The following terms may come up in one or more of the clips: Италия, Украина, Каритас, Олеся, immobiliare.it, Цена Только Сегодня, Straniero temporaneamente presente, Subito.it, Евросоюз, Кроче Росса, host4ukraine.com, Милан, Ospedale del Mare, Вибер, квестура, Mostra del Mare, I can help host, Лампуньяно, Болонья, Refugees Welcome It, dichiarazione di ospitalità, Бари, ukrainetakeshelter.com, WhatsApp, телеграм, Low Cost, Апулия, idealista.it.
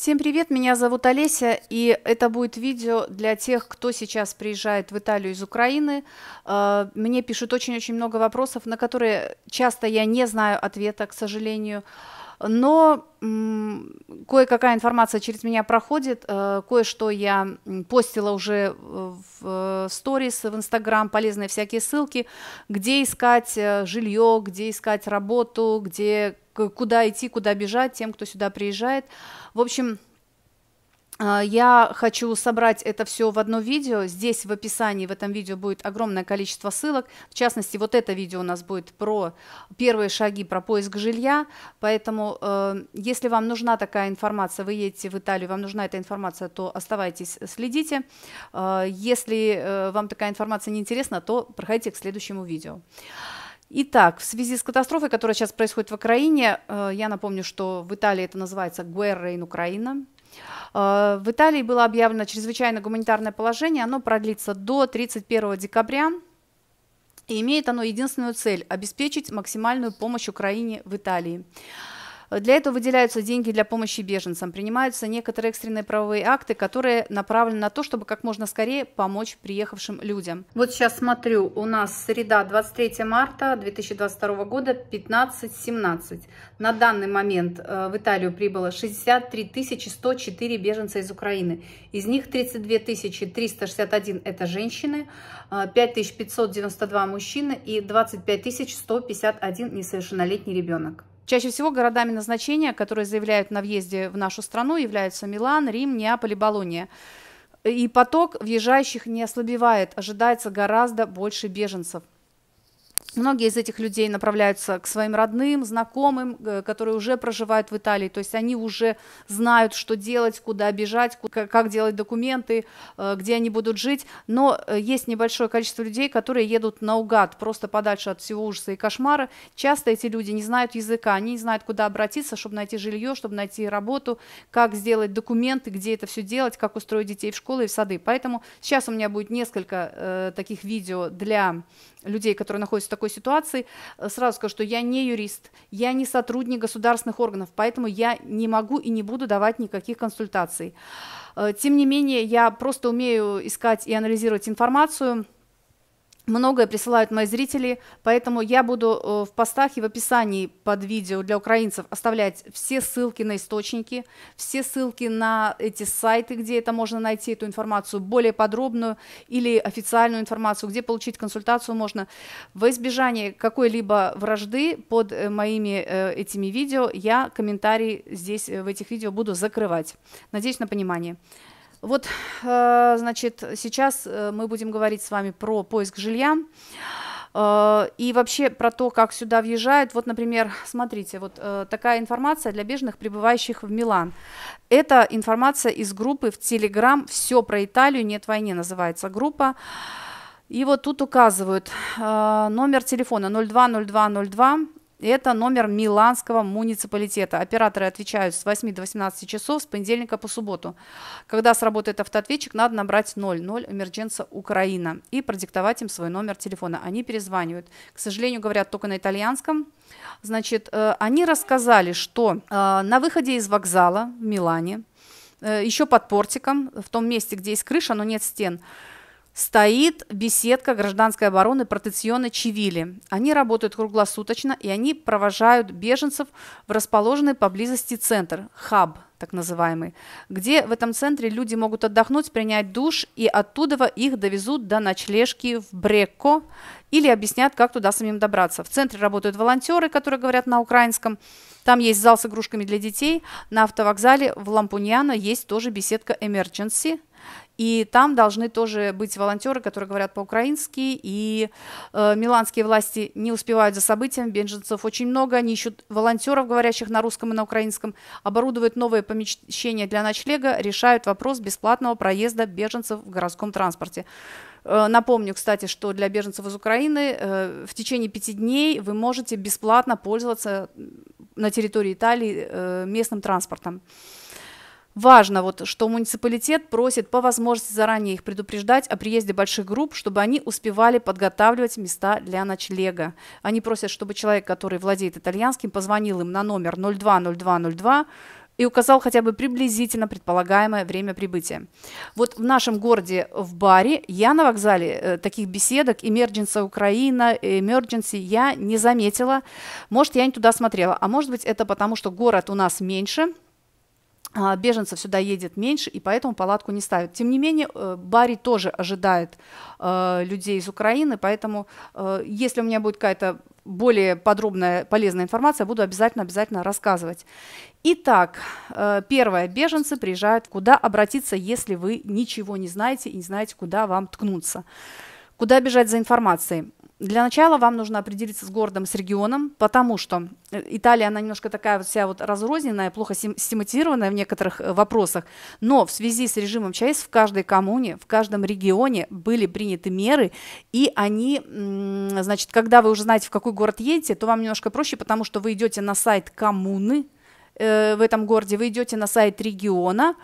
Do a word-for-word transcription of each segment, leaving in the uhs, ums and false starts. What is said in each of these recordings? Всем привет, меня зовут Олеся, и это будет видео для тех, кто сейчас приезжает в Италию из Украины. Мне пишут очень-очень много вопросов, на которые часто я не знаю ответа, к сожалению. Но кое-какая информация через меня проходит, кое-что я постила уже в сторис, в Инстаграм, полезные всякие ссылки, где искать жилье, где искать работу, где, куда идти, куда бежать тем, кто сюда приезжает. В общем, я хочу собрать это все в одно видео. Здесь в описании в этом видео будет огромное количество ссылок. В частности, вот это видео у нас будет про первые шаги, про поиск жилья. Поэтому, э, если вам нужна такая информация, вы едете в Италию, вам нужна эта информация, то оставайтесь, следите. Э, если э, вам такая информация не интересна, то проходите к следующему видео. Итак, в связи с катастрофой, которая сейчас происходит в Украине, э, я напомню, что в Италии это называется «Guerra in Ukraine». В Италии было объявлено чрезвычайное гуманитарное положение, оно продлится до тридцать первого декабря, и имеет оно единственную цель – обеспечить максимальную помощь Украине в Италии. Для этого выделяются деньги для помощи беженцам, принимаются некоторые экстренные правовые акты, которые направлены на то, чтобы как можно скорее помочь приехавшим людям. Вот сейчас смотрю, у нас среда, двадцать третье марта две тысячи двадцать второго года, пятнадцать семнадцать. На данный момент в Италию прибыло шестьдесят три тысячи сто четыре беженца из Украины. Из них тридцать две тысячи триста шестьдесят один – это женщины, пять тысяч пятьсот девяносто два мужчины и двадцать пять тысяч сто пятьдесят один несовершеннолетний ребенок. Чаще всего городами назначения, которые заявляют на въезде в нашу страну, являются Милан, Рим, Неаполь и Болонья. И поток въезжающих не ослабевает, ожидается гораздо больше беженцев. Многие из этих людей направляются к своим родным, знакомым, которые уже проживают в Италии, то есть они уже знают, что делать, куда бежать, как делать документы, где они будут жить. Но есть небольшое количество людей, которые едут наугад, просто подальше от всего ужаса и кошмара. Часто эти люди не знают языка, они не знают, куда обратиться, чтобы найти жилье, чтобы найти работу, как сделать документы, где это все делать, как устроить детей в школы и в сады. Поэтому сейчас у меня будет несколько э, таких видео для людей, которые находятся в такой ситуации. Сразу скажу, что я не юрист, я не сотрудник государственных органов, поэтому я не могу и не буду давать никаких консультаций. Тем не менее, я просто умею искать и анализировать информацию. Многое присылают мои зрители, поэтому я буду в постах и в описании под видео для украинцев оставлять все ссылки на источники, все ссылки на эти сайты, где это можно найти, эту информацию более подробную или официальную информацию, где получить консультацию можно. Во избежание какой-либо вражды под моими этими видео я комментарии здесь в этих видео буду закрывать. Надеюсь на понимание. Вот, значит, сейчас мы будем говорить с вами про поиск жилья и вообще про то, как сюда въезжают. Вот, например, смотрите, вот такая информация для беженцев, прибывающих в Милан. Это информация из группы в Телеграм «Все про Италию, нет войны» называется группа. И вот тут указывают номер телефона ноль два ноль два ноль два. Это номер Миланского муниципалитета. Операторы отвечают с восьми до восемнадцати часов, с понедельника по субботу. Когда сработает автоответчик, надо набрать ноль ноль Emergenza Украина и продиктовать им свой номер телефона. Они перезванивают. К сожалению, говорят только на итальянском. Значит, они рассказали, что на выходе из вокзала в Милане, еще под портиком, в том месте, где есть крыша, но нет стен, стоит беседка гражданской обороны Протециона Чивили. Они работают круглосуточно, и они провожают беженцев в расположенный поблизости центр, хаб так называемый, где в этом центре люди могут отдохнуть, принять душ, и оттуда их довезут до ночлежки в Брекко или объяснят, как туда самим добраться. В центре работают волонтеры, которые говорят на украинском. Там есть зал с игрушками для детей. На автовокзале в Лампуньяно есть тоже беседка Emergency. И там должны тоже быть волонтеры, которые говорят по-украински, и э, миланские власти не успевают за событиями, беженцев очень много, они ищут волонтеров, говорящих на русском и на украинском, оборудуют новые помещения для ночлега, решают вопрос бесплатного проезда беженцев в городском транспорте. Э, напомню, кстати, что для беженцев из Украины э, в течение пяти дней вы можете бесплатно пользоваться на территории Италии э, местным транспортом. Важно, вот, что муниципалитет просит по возможности заранее их предупреждать о приезде больших групп, чтобы они успевали подготавливать места для ночлега. Они просят, чтобы человек, который владеет итальянским, позвонил им на номер ноль два ноль два ноль два и указал хотя бы приблизительно предполагаемое время прибытия. Вот в нашем городе, в Бари, я на вокзале таких беседок «Emergency Украина», «Emergency» я не заметила. Может, я не туда смотрела, а может быть, это потому, что город у нас меньше, беженцев сюда едет меньше, и поэтому палатку не ставят. Тем не менее, Бари тоже ожидает людей из Украины, поэтому если у меня будет какая-то более подробная полезная информация, буду обязательно-обязательно рассказывать. Итак, первое, беженцы приезжают. Куда обратиться, если вы ничего не знаете и не знаете, куда вам ткнуться? Куда бежать за информацией? Для начала вам нужно определиться с городом, с регионом, потому что Италия, она немножко такая вот вся вот разрозненная, плохо систематизированная в некоторых вопросах, но в связи с режимом ЧАЭС в каждой коммуне, в каждом регионе были приняты меры, и они, значит, когда вы уже знаете, в какой город едете, то вам немножко проще, потому что вы идете на сайт коммуны э, в этом городе, вы идете на сайт региона,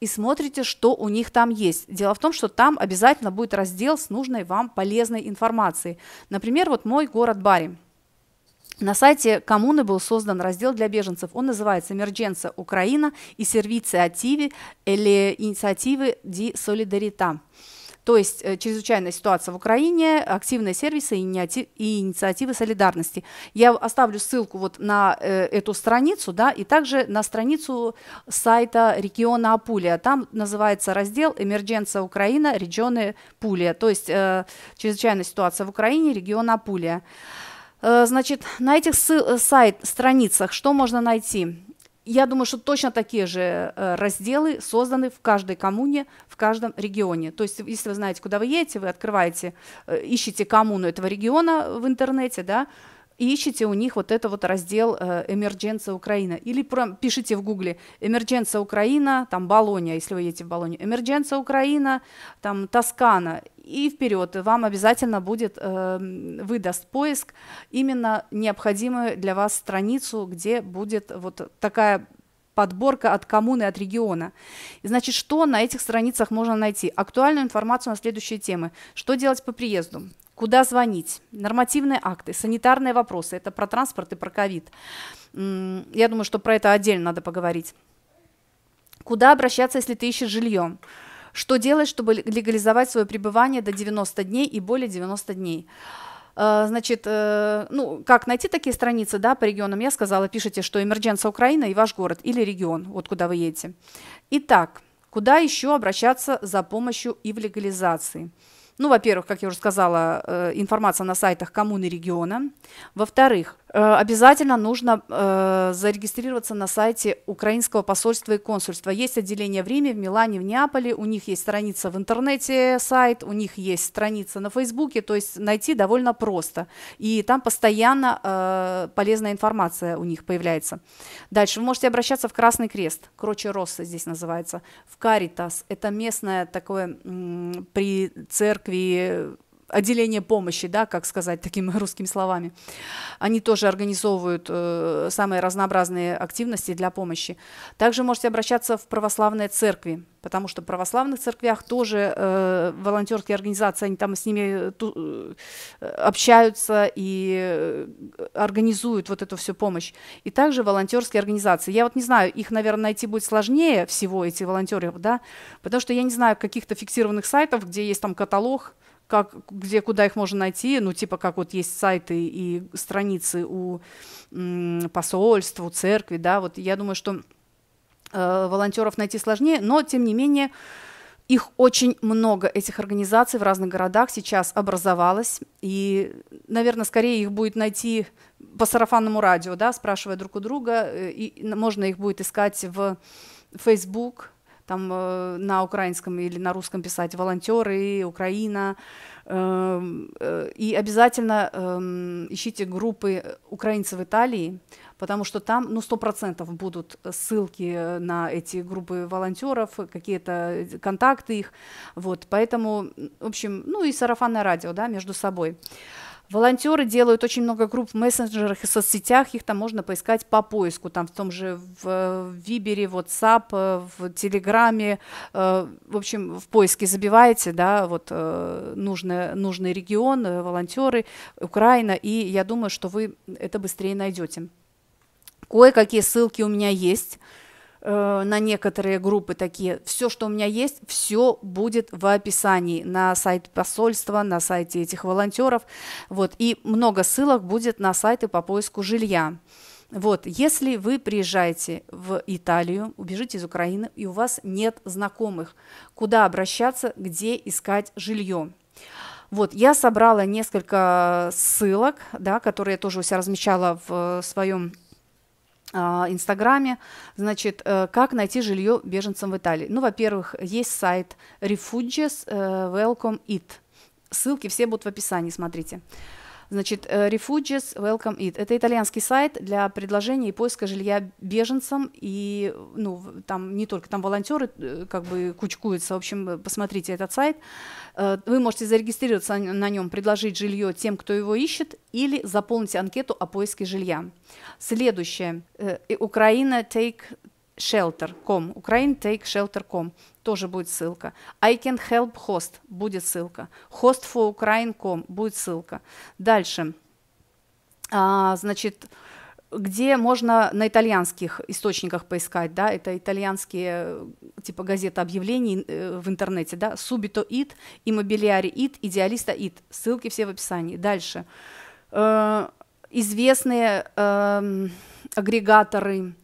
и смотрите, что у них там есть. Дело в том, что там обязательно будет раздел с нужной вам полезной информацией. Например, вот мой город Бари. На сайте коммуны был создан раздел для беженцев. Он называется «Emergenza Украина» и «Serviziativi» или «Инициативы di solidarietà». То есть чрезвычайная ситуация в Украине, активные сервисы и инициативы солидарности. Я оставлю ссылку вот на эту страницу, да, и также на страницу сайта региона Апулия. Там называется раздел «Emergenza Украина, регионы Пулия». То есть чрезвычайная ситуация в Украине, регион Апулия. Значит, на этих сайт, страницах что можно найти? Я думаю, что точно такие же разделы созданы в каждой коммуне, в каждом регионе. То есть, если вы знаете, куда вы едете, вы открываете, ищете коммуну этого региона в интернете, да, и ищете у них вот этот вот раздел «Emergenza Украина». Или пишите в гугле «Emergenza Украина», там Болонья, если вы едете в Болонью, «Emergenza Украина», там Тоскана. И вперед, вам обязательно будет, э, выдаст поиск именно необходимую для вас страницу, где будет вот такая подборка от коммуны, от региона. И, значит, что на этих страницах можно найти? Актуальную информацию на следующие темы. Что делать по приезду? Куда звонить? Нормативные акты, санитарные вопросы. Это про транспорт и про ковид. Я думаю, что про это отдельно надо поговорить. Куда обращаться, если ты ищешь жилье? Что делать, чтобы легализовать свое пребывание до девяноста дней и более девяноста дней? Значит, ну, как найти такие страницы, да, по регионам? Я сказала, пишите, что «Emergenza Украина» и ваш город или регион, вот куда вы едете. Итак, куда еще обращаться за помощью и в легализации? Ну, во-первых, как я уже сказала, информация на сайтах коммуны региона. Во-вторых, обязательно нужно зарегистрироваться на сайте Украинского посольства и консульства. Есть отделение в Риме, в Милане, в Неаполе, у них есть страница в интернете, сайт, у них есть страница на Фейсбуке, то есть найти довольно просто. И там постоянно полезная информация у них появляется. Дальше вы можете обращаться в Красный Крест, Кроче Росса здесь называется, в Каритас, это местное такое при церкви, отделение помощи, да, как сказать такими русскими словами. Они тоже организовывают э, самые разнообразные активности для помощи. Также можете обращаться в православные церкви, потому что в православных церквях тоже э, волонтерские организации, они там с ними ту, общаются и организуют вот эту всю помощь. И также волонтерские организации. Я вот не знаю, их, наверное, найти будет сложнее всего, этих волонтеров, да, потому что я не знаю каких-то фиксированных сайтов, где есть там каталог, как, где, куда их можно найти, ну, типа, как вот есть сайты и страницы у м, посольств, у церкви, да, вот я думаю, что э, волонтеров найти сложнее, но, тем не менее, их очень много, этих организаций в разных городах сейчас образовалось, и, наверное, скорее их будет найти по сарафанному радио, да, спрашивая друг у друга, и можно их будет искать в Facebook, там на украинском или на русском писать «волонтеры», «Украина». И обязательно ищите группы украинцев в Италии, потому что там ну, сто процентов будут ссылки на эти группы волонтеров, какие-то контакты их. Вот, поэтому, в общем, ну и сарафанное радио, да, между собой. Волонтеры делают очень много групп в мессенджерах и соцсетях, их там можно поискать по поиску, там в том же в Вибере, в WhatsApp, в Телеграме, в общем, в поиске забиваете, да, вот нужный, нужный регион, волонтеры, Украина, и я думаю, что вы это быстрее найдете. Кое-какие ссылки у меня есть. э, на некоторые группы такие. Все, что у меня есть, все будет в описании на сайте посольства, на сайте этих волонтеров. Вот, и много ссылок будет на сайты по поиску жилья. Вот, если вы приезжаете в Италию, убежите из Украины, и у вас нет знакомых, куда обращаться, где искать жилье. Вот, я собрала несколько ссылок, да, которые я тоже у себя размещала в своем Инстаграме, значит, как найти жилье беженцам в Италии. Ну, во-первых, есть сайт Refugees Welcome It. Ссылки все будут в описании, смотрите. Значит, Refugees Welcome It. Это итальянский сайт для предложения и поиска жилья беженцам. И, ну, там не только, там волонтеры как бы кучкуются. В общем, посмотрите этот сайт. Вы можете зарегистрироваться на нем, предложить жилье тем, кто его ищет, или заполнить анкету о поиске жилья. Следующее. украина тейк шелтер точка ком. украин тейк шелтер точка ком. Тоже будет ссылка. I can help host. Будет ссылка. host for украин точка ком. Будет ссылка. Дальше. А, значит, где можно на итальянских источниках поискать, да, это итальянские, типа, газеты объявлений в интернете, да, Subito.it, immobiliare.it, idealista.it. Ссылки все в описании. Дальше. Э, известные э, агрегаторы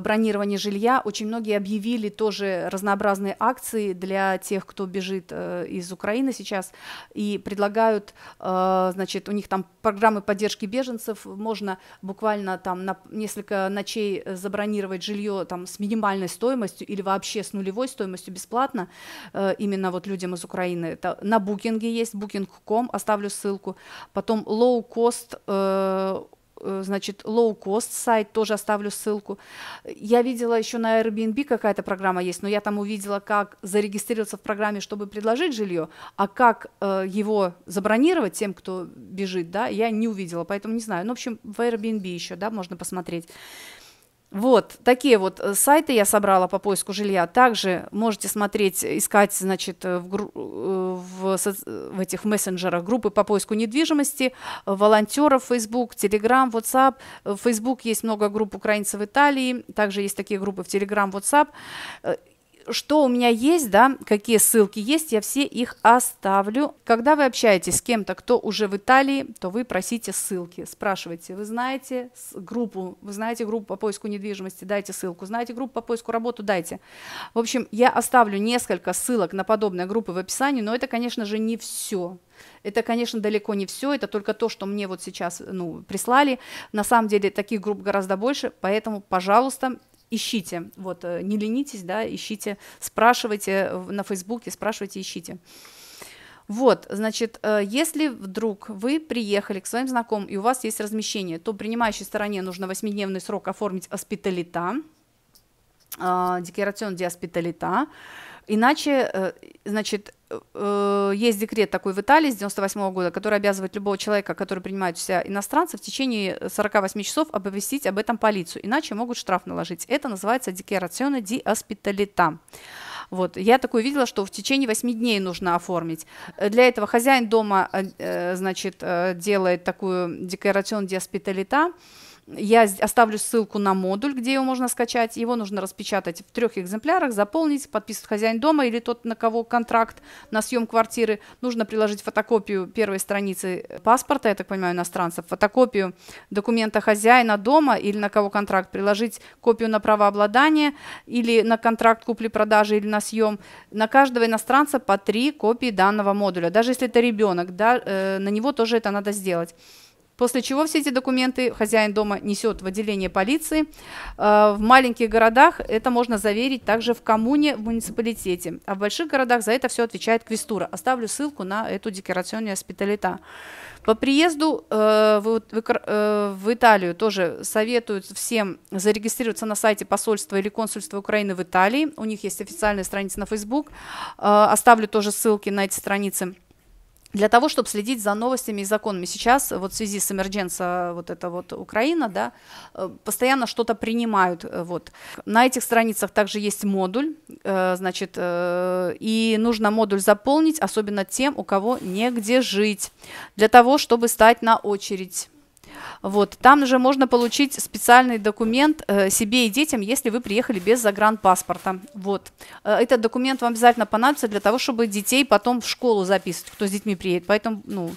бронирование жилья. Очень многие объявили тоже разнообразные акции для тех, кто бежит из Украины сейчас, и предлагают, значит, у них там программы поддержки беженцев, можно буквально там на несколько ночей забронировать жилье там с минимальной стоимостью или вообще с нулевой стоимостью бесплатно, именно вот людям из Украины. Это на Booking есть, букинг точка ком, оставлю ссылку, потом Low Cost, значит, Low Cost сайт, тоже оставлю ссылку. Я видела еще на Airbnb какая-то программа есть, но я там увидела, как зарегистрироваться в программе, чтобы предложить жилье, а как э, его забронировать тем, кто бежит, да, я не увидела, поэтому не знаю. Ну, в общем, в Airbnb еще, да, можно посмотреть. Вот, такие вот сайты я собрала по поиску жилья. Также можете смотреть, искать, значит, в, в, в этих мессенджерах группы по поиску недвижимости, волонтеров, Facebook, Telegram, WhatsApp. В Facebook есть много групп украинцев в Италии, также есть такие группы в Telegram, WhatsApp. Что у меня есть, да, какие ссылки есть, я все их оставлю. Когда вы общаетесь с кем-то, кто уже в Италии, то вы просите ссылки, спрашивайте, вы знаете группу, вы знаете группу по поиску недвижимости, дайте ссылку, знаете группу по поиску работы, дайте. В общем, я оставлю несколько ссылок на подобные группы в описании, но это, конечно же, не все. Это, конечно, далеко не все, это только то, что мне вот сейчас, ну, прислали. На самом деле таких групп гораздо больше, поэтому, пожалуйста, ищите, вот, не ленитесь, да, ищите, спрашивайте на Фейсбуке, спрашивайте, ищите. Вот, значит, если вдруг вы приехали к своим знакомым и у вас есть размещение, то принимающей стороне нужно восьмидневный срок оформить ospitalità, dichiarazione di ospitalità, иначе, значит, есть декрет такой в Италии с девяносто восьмого года, который обязывает любого человека, который принимает у себя иностранца, в течение сорока восьми часов оповестить об этом полицию, иначе могут штраф наложить. Это называется dichiarazione di ospitalità. Вот. Я такое видела, что в течение восьми дней нужно оформить. Для этого хозяин дома, значит, делает такую dichiarazione di ospitalità. Я оставлю ссылку на модуль, где его можно скачать. Его нужно распечатать в трех экземплярах, заполнить, подписывать хозяин дома или тот, на кого контракт на съем квартиры. Нужно приложить фотокопию первой страницы паспорта, я так понимаю, иностранцев, фотокопию документа хозяина дома или на кого контракт, приложить копию на правообладание или на контракт купли-продажи или на съем. На каждого иностранца по три копии данного модуля. Даже если это ребенок, да, э, на него тоже это надо сделать. После чего все эти документы хозяин дома несет в отделение полиции. В маленьких городах это можно заверить также в коммуне, в муниципалитете. А в больших городах за это все отвечает квестура. Оставлю ссылку на эту dichiarazione di ospitalità. По приезду в Италию тоже советуют всем зарегистрироваться на сайте посольства или консульства Украины в Италии. У них есть официальная страница на Facebook. Оставлю тоже ссылки на эти страницы. Для того, чтобы следить за новостями и законами. Сейчас вот в связи с эмердженцией вот эта вот Украина, да, постоянно что-то принимают. Вот. На этих страницах также есть модуль, значит, и нужно модуль заполнить, особенно тем, у кого негде жить, для того, чтобы стать на очередь. Вот, там же можно получить специальный документ себе и детям, если вы приехали без загранпаспорта. Вот. Этот документ вам обязательно понадобится для того, чтобы детей потом в школу записывать, кто с детьми приедет. Поэтому ну,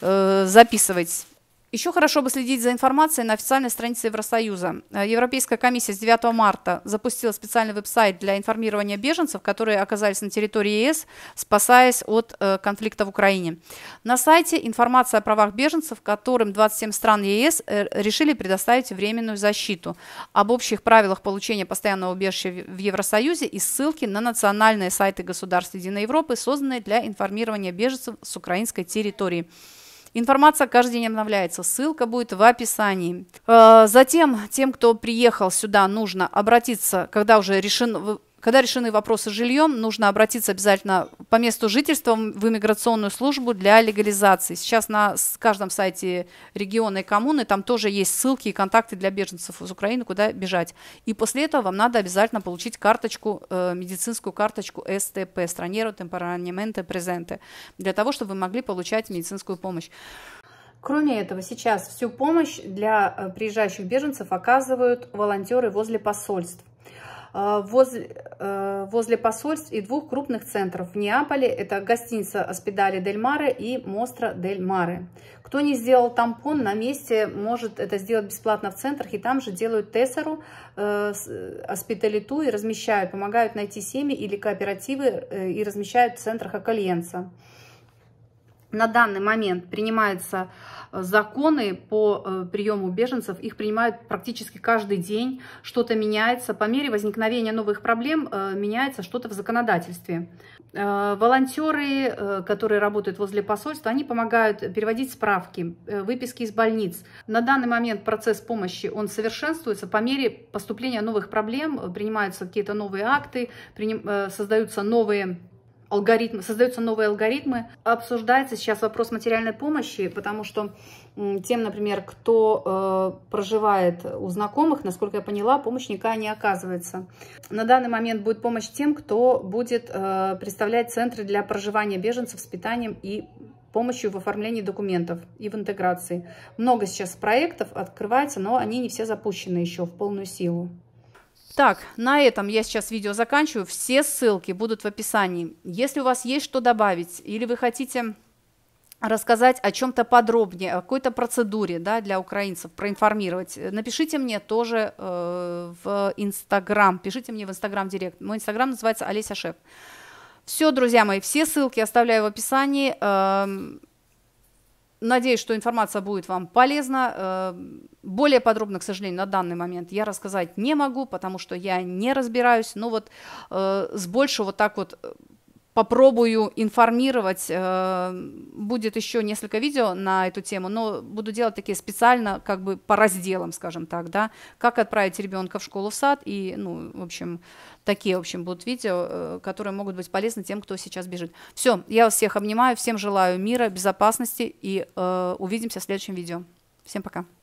записывайтесь. Еще хорошо бы следить за информацией на официальной странице Евросоюза. Европейская комиссия с девятого марта запустила специальный веб-сайт для информирования беженцев, которые оказались на территории ЕС, спасаясь от конфликта в Украине. На сайте информация о правах беженцев, которым двадцать семь стран ЕС решили предоставить временную защиту, об общих правилах получения постоянного убежища в Евросоюзе и ссылки на национальные сайты государств Единой Европы, созданные для информирования беженцев с украинской территории. Информация каждый день обновляется, ссылка будет в описании. Затем тем, кто приехал сюда, нужно обратиться, когда уже решен, когда решены вопросы с жильем, нужно обратиться обязательно по месту жительства в иммиграционную службу для легализации. Сейчас на каждом сайте региона и коммуны там тоже есть ссылки и контакты для беженцев из Украины, куда бежать. И после этого вам надо обязательно получить карточку, медицинскую карточку эс тэ пэ, Страниero temporaneamente presente, для того, чтобы вы могли получать медицинскую помощь. Кроме этого, сейчас всю помощь для приезжающих беженцев оказывают волонтеры возле посольств. Возле, возле посольств и двух крупных центров в Неаполе. Это гостиница Ospedale del Mare и Mostra del Mare. Кто не сделал тампон на месте, может это сделать бесплатно в центрах. И там же делают тессеру, аспиталиту и размещают, помогают найти семьи или кооперативы и размещают в центрах аккальенца. На данный момент принимаются законы по приему беженцев, их принимают практически каждый день, что-то меняется. По мере возникновения новых проблем меняется что-то в законодательстве. Волонтеры, которые работают возле посольства, они помогают переводить справки, выписки из больниц. На данный момент процесс помощи, он совершенствуется. По мере поступления новых проблем принимаются какие-то новые акты, создаются новые... алгоритмы, создаются новые алгоритмы. Обсуждается сейчас вопрос материальной помощи, потому что тем, например, кто э, проживает у знакомых, насколько я поняла, помощь никакая не оказывается. На данный момент будет помощь тем, кто будет э, представлять центры для проживания беженцев с питанием и помощью в оформлении документов и в интеграции. Много сейчас проектов открывается, но они не все запущены еще в полную силу. Так, на этом я сейчас видео заканчиваю. Все ссылки будут в описании. Если у вас есть что добавить или вы хотите рассказать о чем-то подробнее, о какой-то процедуре, да, для украинцев, проинформировать, напишите мне тоже э, в Инстаграм. Пишите мне в Инстаграм директ. Мой Инстаграм называется Олеся Шеф. Все, друзья мои, все ссылки оставляю в описании. Э, Надеюсь, что информация будет вам полезна. Более подробно, к сожалению, на данный момент я рассказать не могу, потому что я не разбираюсь. Но вот с больше вот так вот попробую информировать. Будет еще несколько видео на эту тему, но буду делать такие специально, как бы по разделам, скажем так, да, как отправить ребенка в школу, в сад. И, ну, в общем, такие, в общем, будут видео, которые могут быть полезны тем, кто сейчас бежит. Все, я вас всех обнимаю, всем желаю мира, безопасности и э, увидимся в следующем видео. Всем пока.